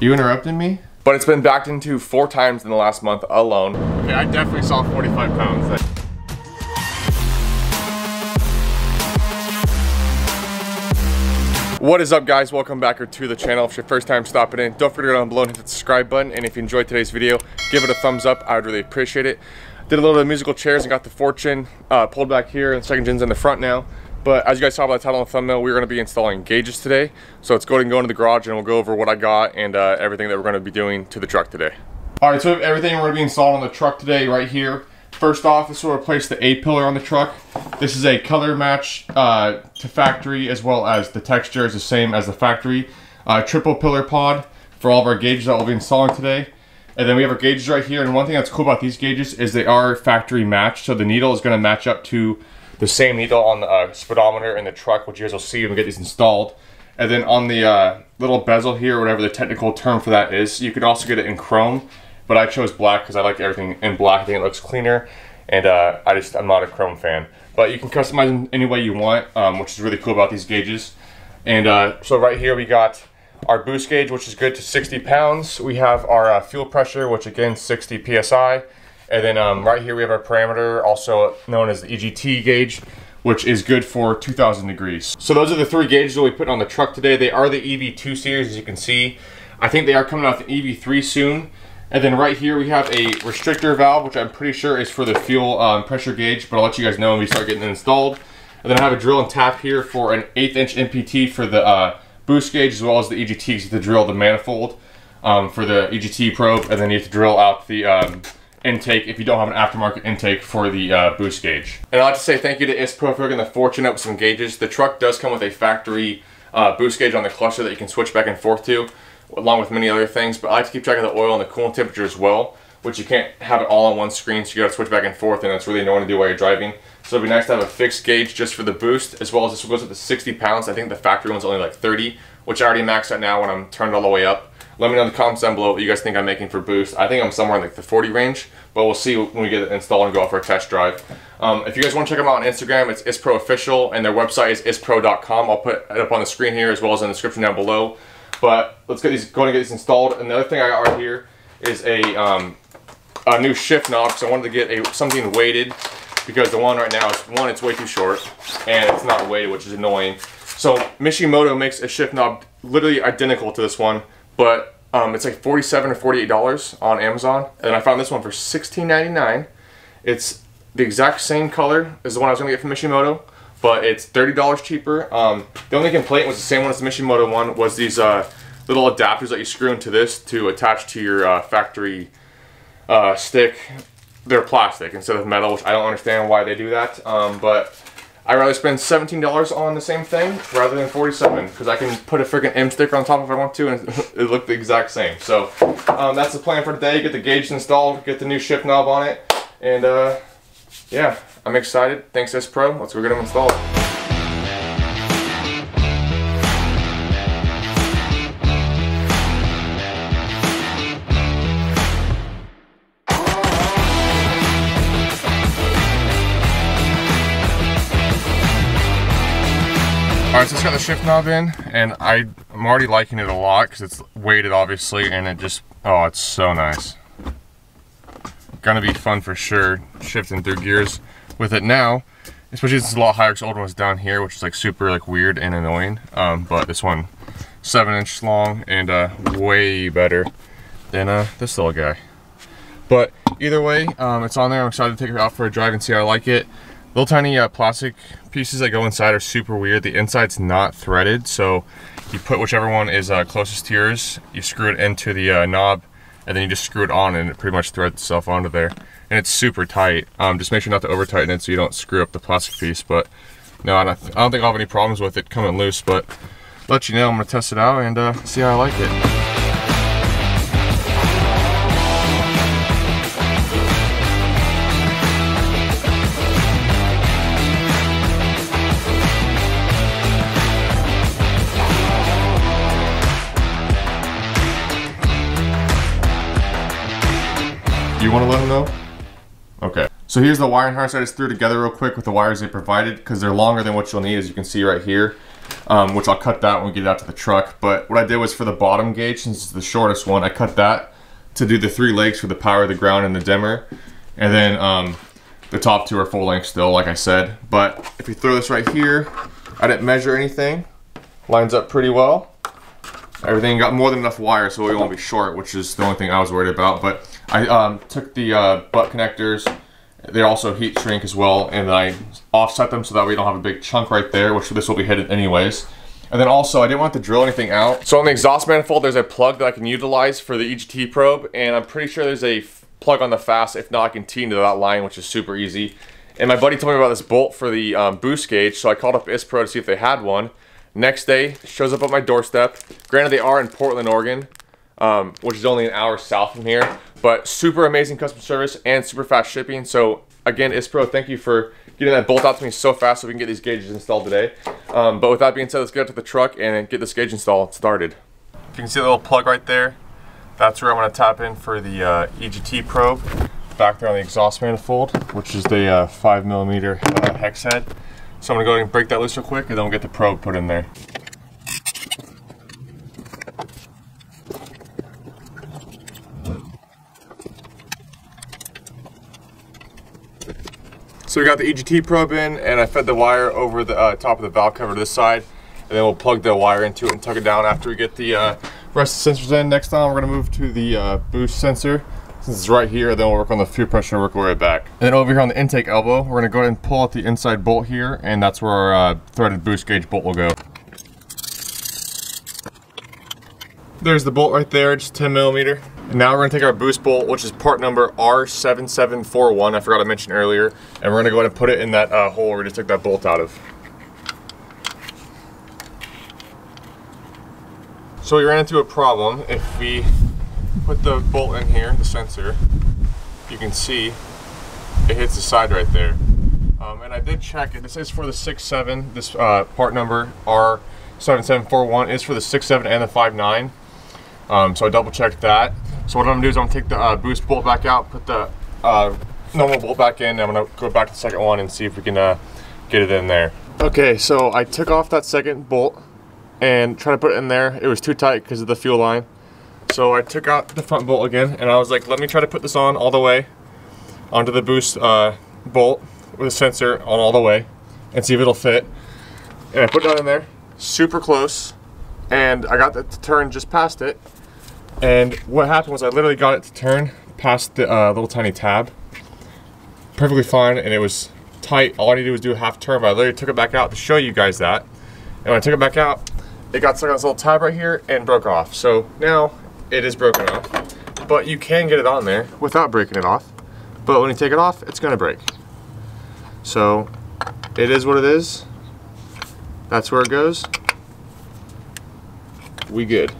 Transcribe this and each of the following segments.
You interrupted me? But it's been backed into 4 times in the last month alone. Okay, I definitely saw 45 pounds. What is up, guys? Welcome back to the channel. If it's your first time stopping in, don't forget to go down below and hit the subscribe button. And if you enjoyed today's video, give it a thumbs up. I would really appreciate it. Did a little bit of musical chairs and got the Fortune pulled back here, and the second gen's in the front now. But as you guys saw by the title and thumbnail, we're going to be installing gauges today. So let's go ahead and go into the garage and we'll go over what I got and everything that we're going to be doing to the truck today. All right, so we have everything we're going to be installing on the truck today right here. First off, this will replace the A-pillar on the truck. This is a color match to factory, as well as the texture is the same as the factory. Triple pillar pod for all of our gauges that we'll be installing today. And then we have our gauges right here. And one thing that's cool about these gauges is they are factory matched. So the needle is gonna match up to the same needle on the speedometer in the truck, which you guys will see when we get these installed. And then on the little bezel here, whatever the technical term for that is, you could also get it in chrome. But I chose black because I like everything in black. I think it looks cleaner, and I'm not a chrome fan. But you can customize them any way you want, which is really cool about these gauges. And so right here we got our boost gauge, which is good to 60 pounds. We have our fuel pressure, which again, 60 PSI. And then right here we have our parameter, also known as the EGT gauge, which is good for 2,000 degrees. So those are the 3 gauges that we put on the truck today. They are the EV2 series, as you can see. I think they are coming out with the EV3 soon. And then right here we have a restrictor valve, which I'm pretty sure is for the fuel pressure gauge, but I'll let you guys know when we start getting it installed. And then I have a drill and tap here for an 1/8 inch MPT for the boost gauge, as well as the EGT to drill the manifold for the EGT probe. And then you have to drill out the intake if you don't have an aftermarket intake for the boost gauge. And I'd like to say thank you to ISSPRO for getting the Fortune up with some gauges. The truck does come with a factory boost gauge on the cluster that you can switch back and forth to, along with many other things, but I like to keep track of the oil and the coolant temperature as well, which you can't have it all on one screen, so you gotta switch back and forth, and it's really annoying to do while you're driving. So it'd be nice to have a fixed gauge just for the boost, as well as this goes up to 60 pounds. I think the factory one's only like 30, which I already maxed out now when I'm turned all the way up. Let me know in the comments down below what you guys think I'm making for boost. I think I'm somewhere in like the 40 range, but we'll see when we get it installed and go out for a test drive. If you guys want to check them out on Instagram, it's ISSPRO Official, and their website is ISSPRO.com. I'll put it up on the screen here, as well as in the description down below. But let's get these, go ahead and get these installed. And the other thing I got right here is a new shift knob, because I wanted to get something weighted, because the one right now is, one, it's way too short, and it's not weighted, which is annoying. So Mishimoto makes a shift knob literally identical to this one, but it's like $47 or $48 on Amazon. And I found this one for $16.99. It's the exact same color as the one I was gonna get from Mishimoto, but it's $30 cheaper. The only complaint was the same one as the Mishimoto one, was these little adapters that you screw into this to attach to your factory stick. They're plastic instead of metal, which I don't understand why they do that. But I'd rather spend $17 on the same thing rather than $47, because I can put a freaking M sticker on top if I want to, and it looked the exact same. So that's the plan for today. Get the gauge installed, get the new shift knob on it, and yeah, I'm excited. Thanks, ISSPRO. Let's go get them installed. All right, so it's got the shift knob in, and I'm already liking it a lot because it's weighted, obviously, and it just, oh, it's so nice. Gonna be fun for sure shifting through gears with it now, especially since it's a lot higher, because the old one was down here, which is like super like weird and annoying, but this one 7 inch long and way better than this little guy. But either way, it's on there. I'm excited to take it out for a drive and see how I like it. Little tiny plastic pieces that go inside are super weird. The inside's not threaded, so you put whichever one is closest to yours, you screw it into the knob, and then you just screw it on, and it pretty much threads itself onto there. And it's super tight. Just make sure not to over tighten it so you don't screw up the plastic piece. But no, I don't think I'll have any problems with it coming loose, but let you know, I'm gonna test it out and see how I like it. You want to let them know? Okay. So here's the wiring harness I just threw together real quick with the wires they provided, because they're longer than what you'll need, as you can see right here. which I'll cut that when we get it out to the truck. But what I did was for the bottom gauge, since it's the shortest one, I cut that to do the three legs for the power, the ground, and the dimmer. And then the top two are full length still, like I said. But if you throw this right here, I didn't measure anything. Lines up pretty well. Everything got more than enough wire, so it won't be short, which is the only thing I was worried about. But I took the butt connectors. They also heat shrink as well, and I offset them so that we don't have a big chunk right there, which this will be headed anyways. And then also, I didn't want to drill anything out. So on the exhaust manifold, there's a plug that I can utilize for the EGT probe, and I'm pretty sure there's a plug on the FASS. If not, I can tee into that line, which is super easy. And my buddy told me about this bolt for the boost gauge, so I called up ISSPRO to see if they had one. Next day, shows up at my doorstep. Granted, they are in Portland, Oregon, which is only an hour south from here, but super amazing customer service and super fast shipping. So again, ISSPRO, thank you for getting that bolt out to me so fast so we can get these gauges installed today. But with that being said, let's get out to the truck and get this gauge install started. If you can see the little plug right there, that's where I want to tap in for the EGT probe back there on the exhaust manifold, which is the 5mm hex head. So I'm gonna go ahead and break that loose real quick, and then we'll get the probe put in there. So we got the EGT probe in, and I fed the wire over the top of the valve cover to this side, and then we'll plug the wire into it and tuck it down after we get the rest of the sensors in. Next time, we're gonna move to the boost sensor. This is right here, then we'll work on the fuel pressure and work our way back. And then over here on the intake elbow, we're gonna go ahead and pull out the inside bolt here, and that's where our threaded boost gauge bolt will go. There's the bolt right there, just 10mm. And now we're gonna take our boost bolt, which is part number R7741, I forgot to mention earlier, and we're gonna go ahead and put it in that hole where we just took that bolt out of. So we ran into a problem. If we put the bolt in here, the sensor, you can see it hits the side right there. And I did check it. This is for the 6.7. This part number R7741 is for the 6.7 and the 5.9. So I double checked that. So what I'm gonna do is I'm gonna take the boost bolt back out, put the normal bolt back in, and I'm gonna go back to the second one and see if we can get it in there. Okay, so I took off that second bolt and tried to put it in there. It was too tight because of the fuel line. So I took out the front bolt again, and I was like, let me try to put this on all the way onto the boost bolt with a sensor on all the way and see if it'll fit. And I put it on in there, super close, and I got it to turn just past it. And what happened was I literally got it to turn past the little tiny tab. Perfectly fine, and it was tight. All I needed was do a half turn, but I literally took it back out to show you guys that. And when I took it back out, it got stuck on this little tab right here and broke off. So now it is broken off, but you can get it on there without breaking it off. But when you take it off, it's gonna break. So it is what it is. That's where it goes. We good.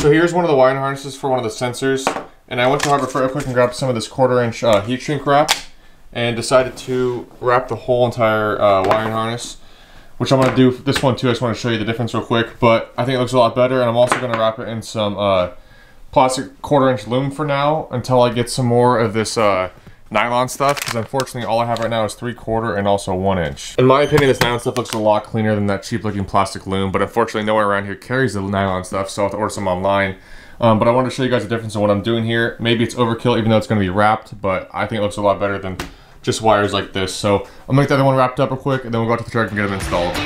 So here's one of the wiring harnesses for one of the sensors. And I went to Harbor Freight real quick and grabbed some of this 1/4 inch heat shrink wrap and decided to wrap the whole entire wiring harness, which I'm going to do this one too. I just want to show you the difference real quick, but I think it looks a lot better. And I'm also going to wrap it in some plastic 1/4 inch loom for now until I get some more of this nylon stuff, because unfortunately all I have right now is 3/4 and also 1 inch. In my opinion, this nylon stuff looks a lot cleaner than that cheap looking plastic loom, but unfortunately nowhere around here carries the nylon stuff, so I'll have to order some online. But I wanted to show you guys the difference in what I'm doing here. Maybe it's overkill even though it's going to be wrapped, but I think it looks a lot better than just wires like this. So I'll make the other one wrapped up real quick, and then we'll go out to the truck and get them installed.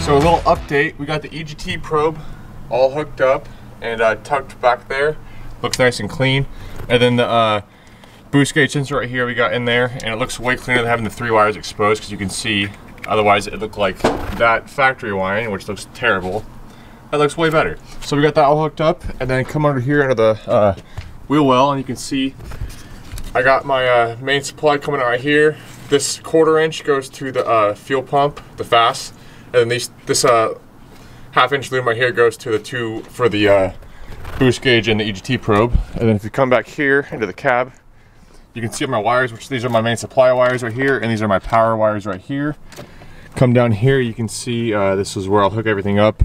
So a little update, we got the EGT probe all hooked up and tucked back there. Looks nice and clean. And then the boost gauge sensor right here we got in there, and it looks way cleaner than having the three wires exposed, because you can see otherwise it looked like that factory wiring, which looks terrible. That looks way better. So we got that all hooked up, and then come under here under the wheel well, and you can see I got my main supply coming out right here. This 1/4 inch goes to the fuel pump, the FASS, and then this 1/2 inch loom right here goes to the two for the boost gauge and the EGT probe. And then if you come back here into the cab, You can see my wires, which these are my main supply wires right here, and these are my power wires right here. Come down here, you can see this is where I'll hook everything up.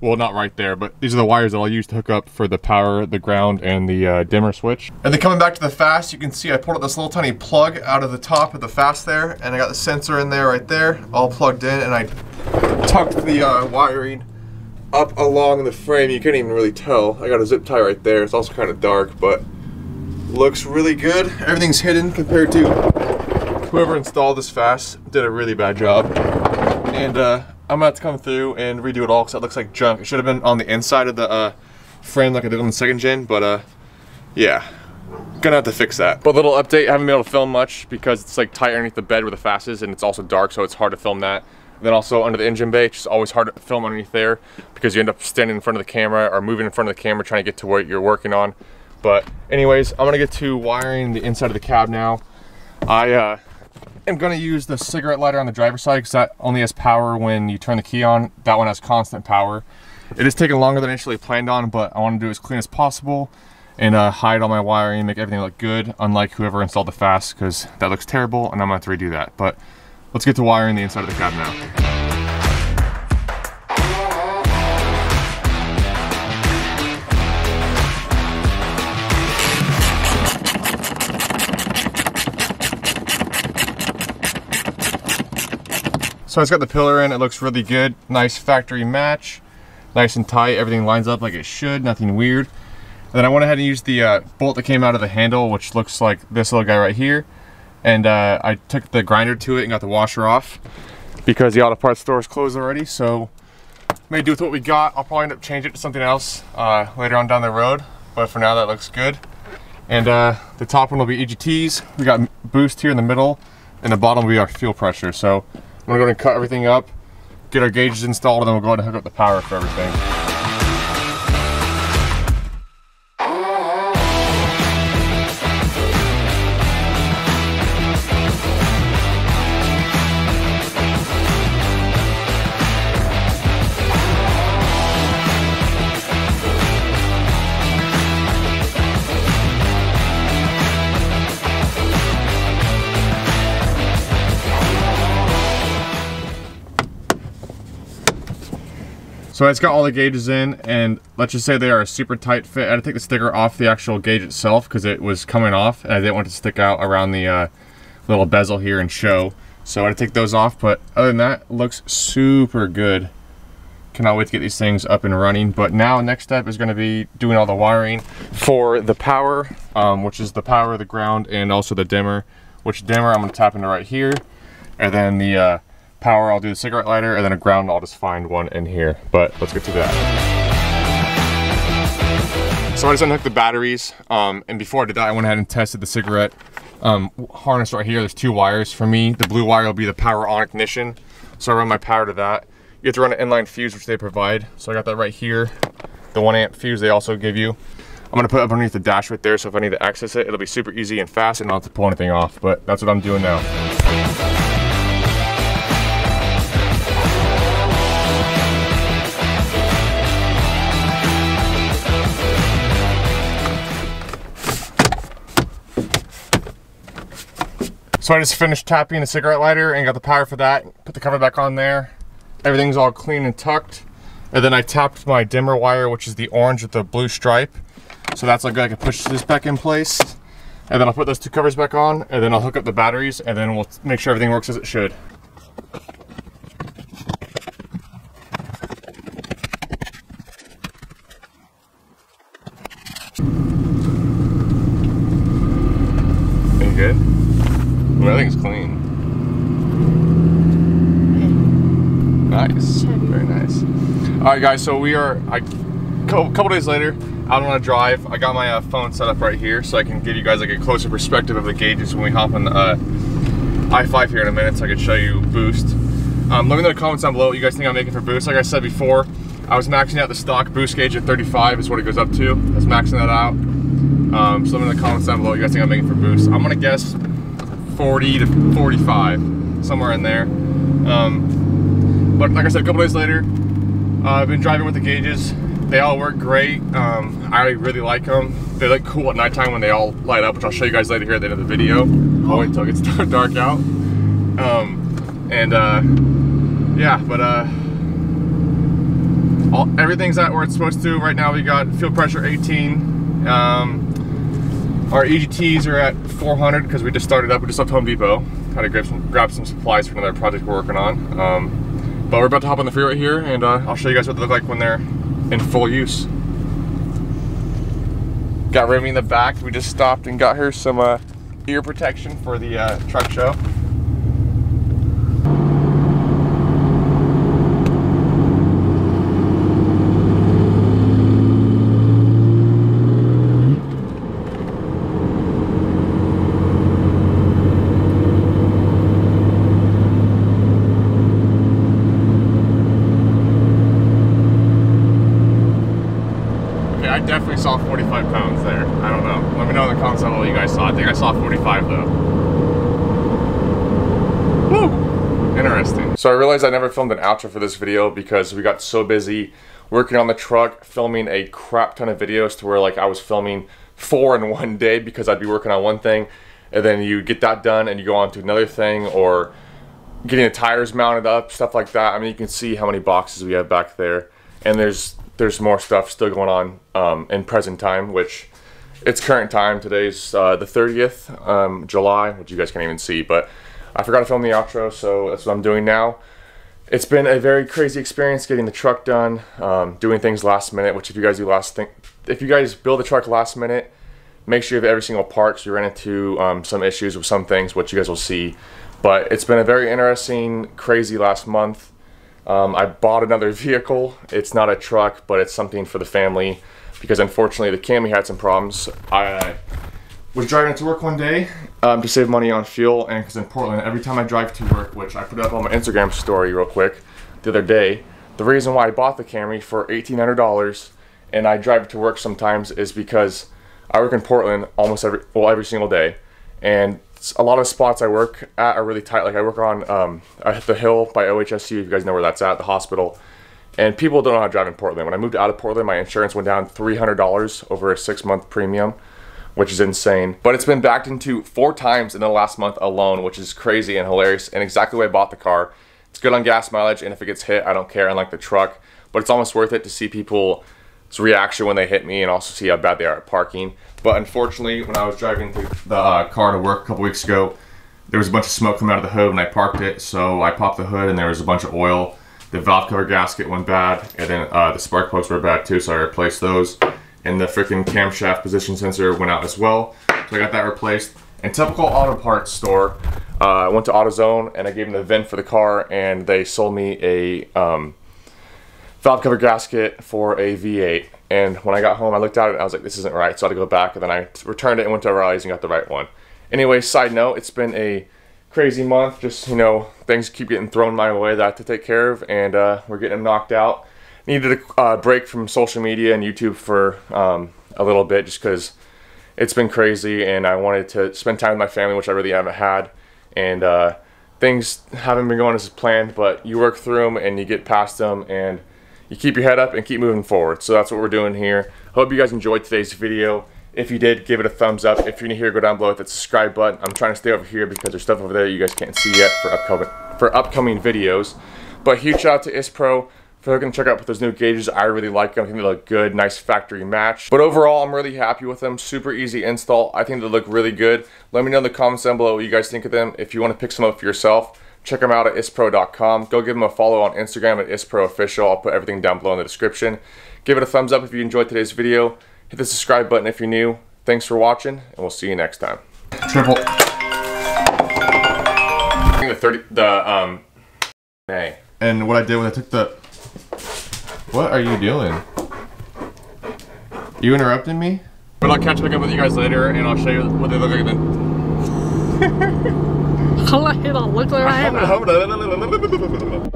Well, not right there, but these are the wires that I'll use to hook up for the power, the ground, and the dimmer switch. And then coming back to the FASS, you can see I pulled out this little tiny plug out of the top of the FASS there, and I got the sensor in there right there, all plugged in, and I tucked the wiring up along the frame. You can't even really tell. I got a zip tie right there. It's also kind of dark, but looks really good. Everything's hidden compared to whoever installed this FASS. Did a really bad job. And I'm about to come through and redo it all because it looks like junk. It should have been on the inside of the frame like I did on the second gen, but yeah, gonna have to fix that. But little update, I haven't been able to film much because it's like tight underneath the bed where the FASS is, and it's also dark, so it's hard to film that. And then also under the engine bay, it's just always hard to film underneath there because you end up standing in front of the camera or moving in front of the camera trying to get to what you're working on. But anyways, I'm gonna get to wiring the inside of the cab now. I'm gonna use the cigarette lighter on the driver's side because that only has power when you turn the key on. That one has constant power. It is taking longer than initially planned on, but I want to do it as clean as possible and hide all my wiring, make everything look good, unlike whoever installed the FASS, because that looks terrible and I'm gonna have to redo that. But let's get to wiring the inside of the cab now. So it's got the pillar in, it looks really good. Nice factory match, nice and tight. Everything lines up like it should, nothing weird. And then I went ahead and used the bolt that came out of the handle, which looks like this little guy right here. And I took the grinder to it and got the washer off because the auto parts store is closed already. So may do with what we got. I'll probably end up changing it to something else later on down the road. But for now, that looks good. And the top one will be EGTs. We got boost here in the middle, and the bottom will be our fuel pressure. So I'm gonna go ahead and cut everything up, get our gauges installed, and then we'll go ahead and hook up the power for everything. So it's got all the gauges in, and let's just say they are a super tight fit. I had to take the sticker off the actual gauge itself because it was coming off, and I didn't want it to stick out around the little bezel here and show. So I had to take those off, but other than that, it looks super good. Cannot wait to get these things up and running. But now, next step is gonna be doing all the wiring for the power, which is the power, the ground, and also the dimmer, which dimmer I'm gonna tap into right here, and then the power, I'll do the cigarette lighter, and then a ground, I'll just find one in here. But let's get to that. So I just unhooked the batteries, and before I did that, I went ahead and tested the cigarette harness right here. There's two wires for me. The blue wire will be the power on ignition, so I run my power to that. You have to run an inline fuse, which they provide, so I got that right here, the 1 amp fuse they also give you. I'm gonna put up underneath the dash right there, so if I need to access it, it'll be super easy and fast and not to pull anything off. But that's what I'm doing now. So I just finished tapping the cigarette lighter and got the power for that, put the cover back on there. Everything's all clean and tucked. And then I tapped my dimmer wire, which is the orange with the blue stripe. So that's like I can push this back in place. And then I'll put those two covers back on, and then I'll hook up the batteries, and then we'll make sure everything works as it should. Are you good? Everything's clean. Nice, very nice. All right, guys, so we are a couple days later, out on a drive. I got my phone set up right here so I can give you guys like a closer perspective of the gauges when we hop on the I-5 here in a minute, so I can show you boost. Let me know in the comments down below what you guys think I'm making for boost. Like I said before, I was maxing out the stock boost gauge at 35 is what it goes up to. I was maxing that out. So let me know in the comments down below what you guys think I'm making for boost. I'm gonna guess 40 to 45, somewhere in there. But like I said, a couple days later, I've been driving with the gauges. They all work great. I really like them. They look cool at nighttime when they all light up, which I'll show you guys later here at the end of the video. I'll wait until it gets dark out. Yeah, but everything's at where it's supposed to. Right now we got fuel pressure 18. Our EGTs are at 400 because we just started up. We just left Home Depot. Had to grab some supplies for another project we're working on. But we're about to hop on the freeway here, and I'll show you guys what they look like when they're in full use. Got Remy in the back. We just stopped and got her some ear protection for the truck show. I definitely saw 45 pounds there. I don't know. Let me know in the comments how you guys saw. I think I saw 45 though. Woo! Interesting. So I realized I never filmed an outro for this video because we got so busy working on the truck, filming a crap ton of videos to where like I was filming 4 in one day because I'd be working on one thing and then you get that done and you go on to another thing or getting the tires mounted up, stuff like that. I mean, you can see how many boxes we have back there, and there's more stuff still going on in present time, which it's current time. Today's the 30th, July, which you guys can't even see, but I forgot to film the outro, so that's what I'm doing now. It's been a very crazy experience getting the truck done, doing things last minute, which if you guys do if you guys build a truck last minute, make sure you have every single part, so you run into some issues with some things, which you guys will see. But it's been a very interesting, crazy last month. I bought another vehicle. It's not a truck, but it's something for the family because unfortunately the Camry had some problems. I was driving it to work one day to save money on fuel, and because in Portland, every time I drive to work, which I put up on my Instagram story real quick the other day, the reason why I bought the Camry for $1,800 and I drive it to work sometimes is because I work in Portland almost every single day, and a lot of spots I work at are really tight. Like I work on the hill by OHSU, if you guys know where that's at, the hospital. And people don't know how to drive in Portland. When I moved out of Portland, my insurance went down $300 over a 6-month premium, which is insane. But it's been backed into 4 times in the last month alone, which is crazy and hilarious, and exactly why I bought the car. It's good on gas mileage, and if it gets hit, I don't care, unlike the truck. But it's almost worth it to see people's reaction when they hit me and also see how bad they are at parking. But unfortunately, when I was driving the car to work a couple weeks ago, there was a bunch of smoke coming out of the hood when I parked it. So I popped the hood and there was a bunch of oil. The valve cover gasket went bad, and then the spark plugs were bad too, so I replaced those. And the freaking camshaft position sensor went out as well, so I got that replaced. And typical auto parts store, I went to AutoZone and I gave them the VIN for the car, and they sold me a valve cover gasket for a V8. And when I got home, I looked at it and I was like, this isn't right. So I had to go back, and then I returned it and went to O'Reilly's and got the right one. Anyway, side note, it's been a crazy month. Just, you know, things keep getting thrown my way that I have to take care of, and we're getting them knocked out. Needed a break from social media and YouTube for a little bit just because it's been crazy, and I wanted to spend time with my family, which I really haven't had. And things haven't been going as planned, but you work through them and you get past them, and you keep your head up and keep moving forward. So that's what we're doing here. Hope you guys enjoyed today's video. If you did, give it a thumbs up. If you're new here, go down below at the subscribe button. I'm trying to stay over here because there's stuff over there you guys can't see yet for upcoming videos. But huge shout out to ISSPRO for hooking the truck up with those new gauges. I really like them. I think they look good. Nice factory match. But overall, I'm really happy with them. Super easy install. I think they look really good. Let me know in the comments down below what you guys think of them. If you want to pick some up for yourself, check them out at ISSPRO.com. Go give them a follow on Instagram at ISSPROofficial. I'll put everything down below in the description. Give it a thumbs up if you enjoyed today's video. Hit the subscribe button if you're new. Thanks for watching, and we'll see you next time. Triple. I think And what I did when I took the... What are you doing? You interrupting me? But I'll catch back up with you guys later, and I'll show you what they look like then. I don't know.